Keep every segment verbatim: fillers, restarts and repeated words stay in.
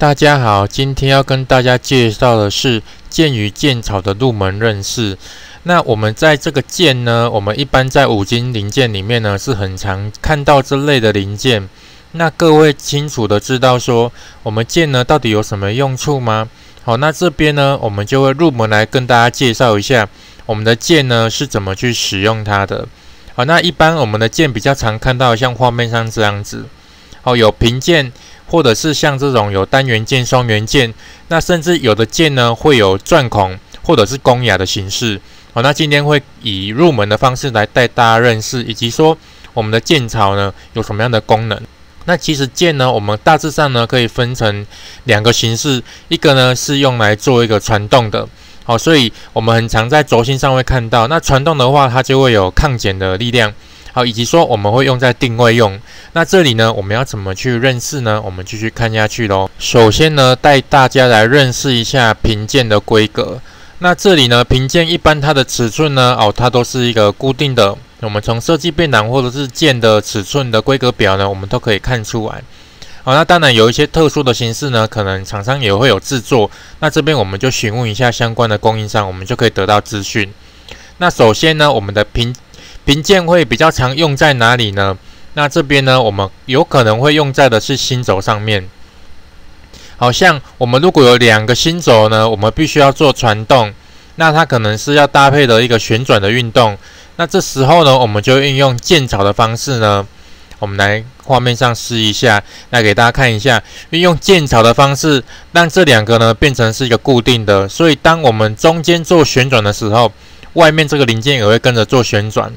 大家好，今天要跟大家介绍的是剑与剑草的入门认识。那我们在这个剑呢，我们一般在五金零件里面呢是很常看到这类的零件。那各位清楚的知道说，我们剑呢到底有什么用处吗？好，那这边呢，我们就会入门来跟大家介绍一下我们的剑呢是怎么去使用它的。好，那一般我们的剑比较常看到像画面上这样子，好，有平剑。 或者是像这种有单元键、双元键，那甚至有的键呢会有钻孔或者是公牙的形式。好，那今天会以入门的方式来带大家认识，以及说我们的剑槽呢有什么样的功能。那其实剑呢，我们大致上呢可以分成两个形式，一个呢是用来做一个传动的，好，所以我们很常在轴心上会看到。那传动的话，它就会有抗剪的力量。 好，以及说我们会用在定位用。那这里呢，我们要怎么去认识呢？我们继续看下去咯。首先呢，带大家来认识一下平键的规格。那这里呢，平键一般它的尺寸呢，哦，它都是一个固定的。我们从设计变档或者是键的尺寸的规格表呢，我们都可以看出来。好，那当然有一些特殊的形式呢，可能厂商也会有制作。那这边我们就询问一下相关的供应商，我们就可以得到资讯。那首先呢，我们的平 平键会比较常用在哪里呢？那这边呢，我们有可能会用在的是心轴上面。好像我们如果有两个心轴呢，我们必须要做传动，那它可能是要搭配的一个旋转的运动。那这时候呢，我们就运用剑槽的方式呢，我们来画面上试一下，来给大家看一下，运用剑槽的方式，让这两个呢变成是一个固定的。所以当我们中间做旋转的时候，外面这个零件也会跟着做旋转。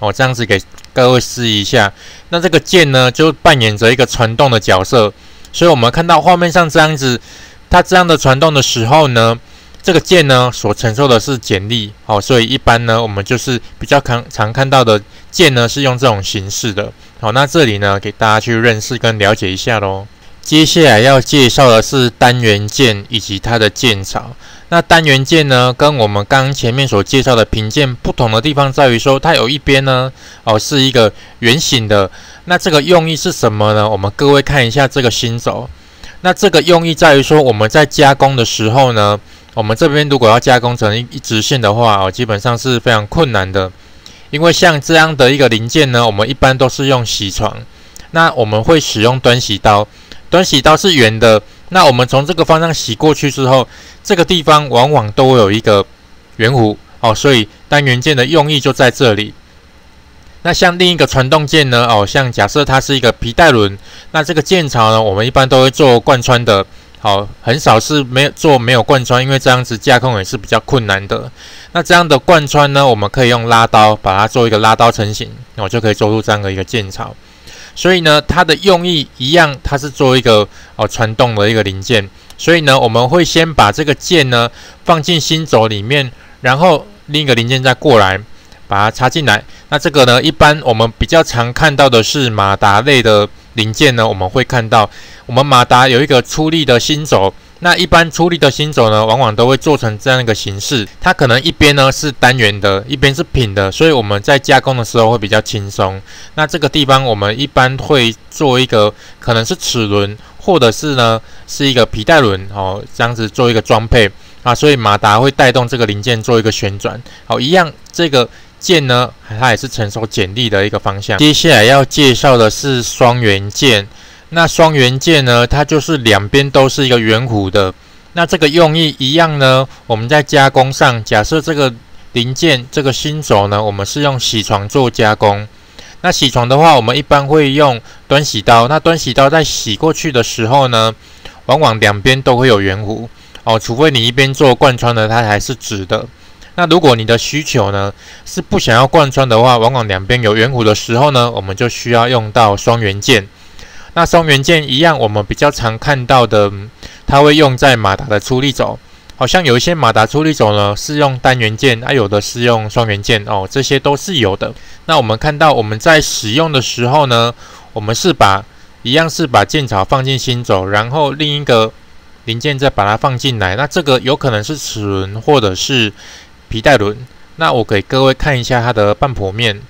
哦，这样子给各位试一下。那这个键呢，就扮演着一个传动的角色，所以我们看到画面上这样子，它这样的传动的时候呢，这个键呢所承受的是剪力。哦，所以一般呢，我们就是比较常常看到的键呢是用这种形式的。好，那这里呢给大家去认识跟了解一下咯。接下来要介绍的是单元键以及它的键槽。 那单元键呢，跟我们刚刚前面所介绍的平键不同的地方在于说，它有一边呢，哦，是一个圆形的。那这个用意是什么呢？我们各位看一下这个心轴。那这个用意在于说，我们在加工的时候呢，我们这边如果要加工成一直线的话，哦，基本上是非常困难的，因为像这样的一个零件呢，我们一般都是用铣床。那我们会使用端铣刀，端铣刀是圆的。 那我们从这个方向洗过去之后，这个地方往往都会有一个圆弧哦，所以单元键的用意就在这里。那像另一个传动键呢，哦，像假设它是一个皮带轮，那这个键槽呢，我们一般都会做贯穿的，好、哦，很少是没有做没有贯穿，因为这样子架控也是比较困难的。那这样的贯穿呢，我们可以用拉刀把它做一个拉刀成型，我、哦、就可以做出这样的一个键槽。 所以呢，它的用意一样，它是做一个哦传动的一个零件。所以呢，我们会先把这个键呢放进心轴里面，然后另一个零件再过来把它插进来。那这个呢，一般我们比较常看到的是马达类的零件呢，我们会看到我们马达有一个出力的心轴。那一般出力的心轴呢，往往都会做成这样一个形式。它可能一边呢是单元的，一边是平的，所以我们在加工的时候会比较轻松。那这个地方我们一般会做一个可能是齿轮，或者是呢是一个皮带轮哦，这样子做一个装配啊。所以马达会带动这个零件做一个旋转。好，一样这个键呢，它也是承受剪力的一个方向。接下来要介绍的是双元键。 那双元键呢？它就是两边都是一个圆弧的。那这个用意一样呢？我们在加工上，假设这个零件这个心轴呢，我们是用铣床做加工。那铣床的话，我们一般会用端铣刀。那端铣刀在铣过去的时候呢，往往两边都会有圆弧哦，除非你一边做贯穿的，它还是直的。那如果你的需求呢是不想要贯穿的话，往往两边有圆弧的时候呢，我们就需要用到双元键。 那双元键一样，我们比较常看到的，它会用在马达的出力轴。好像有一些马达出力轴呢是用单元键，啊有的是用双元键哦，这些都是有的。那我们看到我们在使用的时候呢，我们是把一样是把键槽放进心轴，然后另一个零件再把它放进来。那这个有可能是齿轮或者是皮带轮。那我给各位看一下它的半剖面。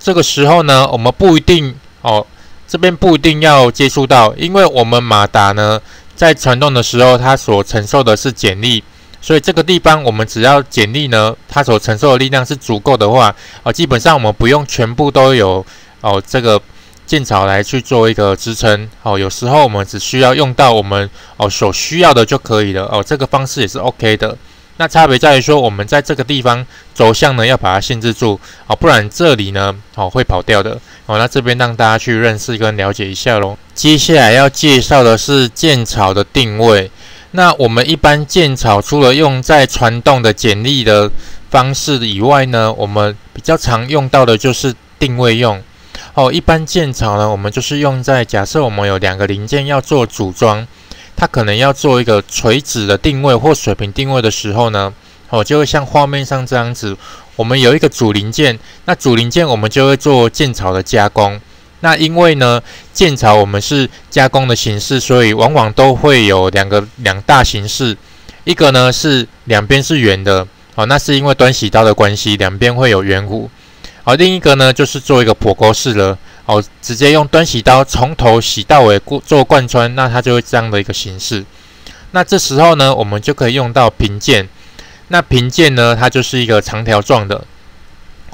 这个时候呢，我们不一定哦。这边不一定要接触到，因为我们马达呢在传动的时候，它所承受的是剪力，所以这个地方我们只要剪力呢，它所承受的力量是足够的话，呃，基本上我们不用全部都有哦、呃、这个舰槽来去做一个支撑，哦、呃，有时候我们只需要用到我们哦、呃、所需要的就可以了，哦、呃，这个方式也是 OK 的。 那差别在于说，我们在这个地方轴向呢要把它限制住，哦，不然这里呢，哦会跑掉的，哦。那这边让大家去认识跟了解一下咯。接下来要介绍的是舰槽的定位。那我们一般舰槽除了用在传动的剪力的方式以外呢，我们比较常用到的就是定位用。哦，一般舰槽呢，我们就是用在假设我们有两个零件要做组装。 它可能要做一个垂直的定位或水平定位的时候呢，哦，就会像画面上这样子，我们有一个主零件，那主零件我们就会做舰槽的加工。那因为呢，舰槽我们是加工的形式，所以往往都会有两个两大形式，一个呢是两边是圆的，哦，那是因为端洗刀的关系，两边会有圆弧。好，另一个呢就是做一个剖钩式了。 哦，直接用端洗刀从头洗到尾做贯穿，那它就会这样的一个形式。那这时候呢，我们就可以用到平键。那平键呢，它就是一个长条状的，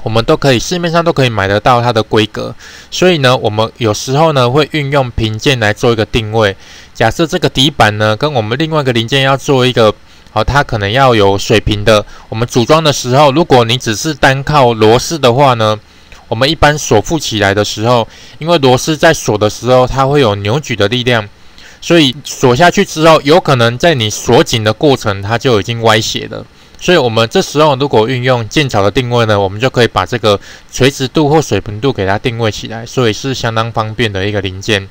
我们都可以市面上都可以买得到它的规格。所以呢，我们有时候呢会运用平键来做一个定位。假设这个底板呢跟我们另外一个零件要做一个，好、哦，它可能要有水平的。我们组装的时候，如果你只是单靠螺丝的话呢？ 我们一般锁附起来的时候，因为螺丝在锁的时候，它会有扭矩的力量，所以锁下去之后，有可能在你锁紧的过程，它就已经歪斜了。所以，我们这时候如果运用舰槽的定位呢，我们就可以把这个垂直度或水平度给它定位起来，所以是相当方便的一个零件。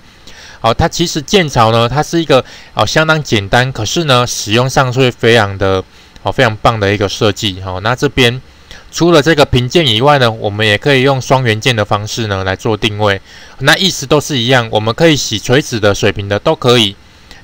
好，它其实舰槽呢，它是一个哦相当简单，可是呢使用上是非常的哦非常棒的一个设计。好、哦，那这边。 除了这个平键以外呢，我们也可以用双圆键的方式呢来做定位，那意思都是一样，我们可以洗垂直的、水平的都可以。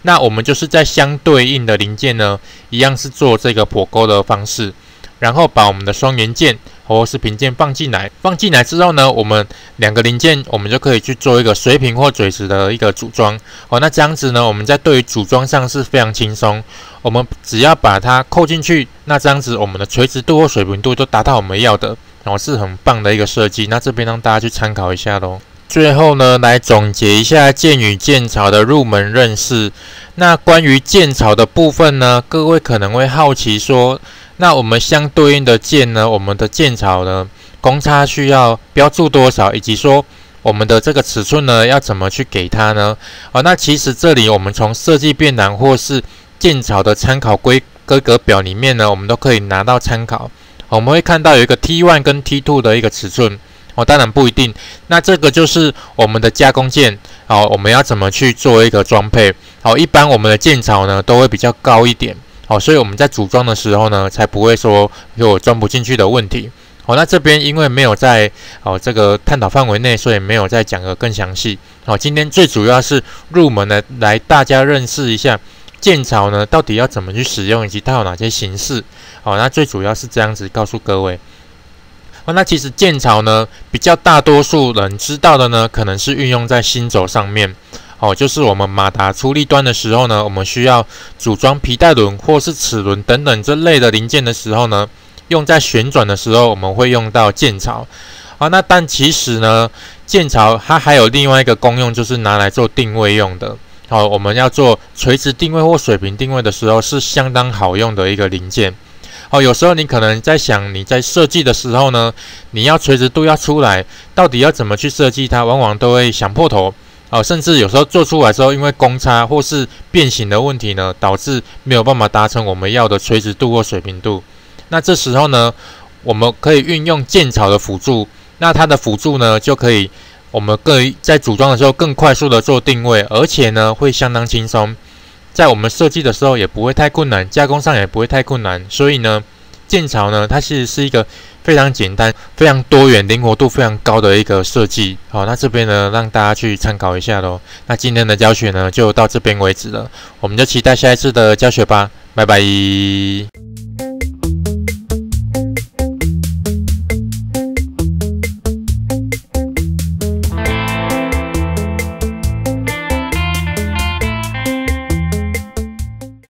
那我们就是在相对应的零件呢，一样是做这个剖钩的方式，然后把我们的双圆键或是平键放进来，放进来之后呢，我们两个零件我们就可以去做一个水平或垂直的一个组装。哦，那这样子呢，我们在对于组装上是非常轻松。 我们只要把它扣进去，那这样子我们的垂直度或水平度都达到我们要的，然后是很棒的一个设计。那这边让大家去参考一下咯。最后呢，来总结一下舰与舰槽的入门认识。那关于舰槽的部分呢，各位可能会好奇说，那我们相对应的舰呢，我们的舰槽呢，公差需要标注多少，以及说。 我们的这个尺寸呢，要怎么去给它呢？哦，那其实这里我们从设计便当或是舰槽的参考规规格表里面呢，我们都可以拿到参考。哦、我们会看到有一个 T 一 跟 T 二 的一个尺寸。哦，当然不一定。那这个就是我们的加工件。哦，我们要怎么去做一个装配？哦，一般我们的舰槽呢都会比较高一点。哦，所以我们在组装的时候呢，才不会说有装不进去的问题。 好、哦，那这边因为没有在哦这个探讨范围内，所以没有再讲得更详细。好、哦，今天最主要是入门来来大家认识一下舰槽呢到底要怎么去使用，以及它有哪些形式。好、哦，那最主要是这样子告诉各位。哦，那其实舰槽呢比较大多数人知道的呢，可能是运用在心轴上面。哦，就是我们马达出力端的时候呢，我们需要组装皮带轮或是齿轮等等这类的零件的时候呢。 用在旋转的时候，我们会用到舰槽。好，那但其实呢，舰槽它还有另外一个功用，就是拿来做定位用的。好，我们要做垂直定位或水平定位的时候，是相当好用的一个零件。好，有时候你可能在想，你在设计的时候呢，你要垂直度要出来，到底要怎么去设计它，往往都会想破头。好，甚至有时候做出来之后，因为公差或是变形的问题呢，导致没有办法达成我们要的垂直度或水平度。 那这时候呢，我们可以运用舰槽的辅助，那它的辅助呢，就可以我们更在组装的时候更快速的做定位，而且呢会相当轻松，在我们设计的时候也不会太困难，加工上也不会太困难，所以呢，舰槽呢它其实是一个非常简单、非常多元、灵活度非常高的一个设计。好，那这边呢让大家去参考一下咯。那今天的教学呢就到这边为止了，我们就期待下一次的教学吧，拜拜。